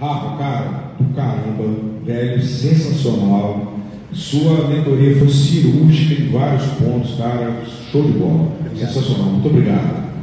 Rafa, cara, do caramba, velho, sensacional. Sua mentoria foi cirúrgica em vários pontos, cara, show de bola. Sensacional, muito obrigado.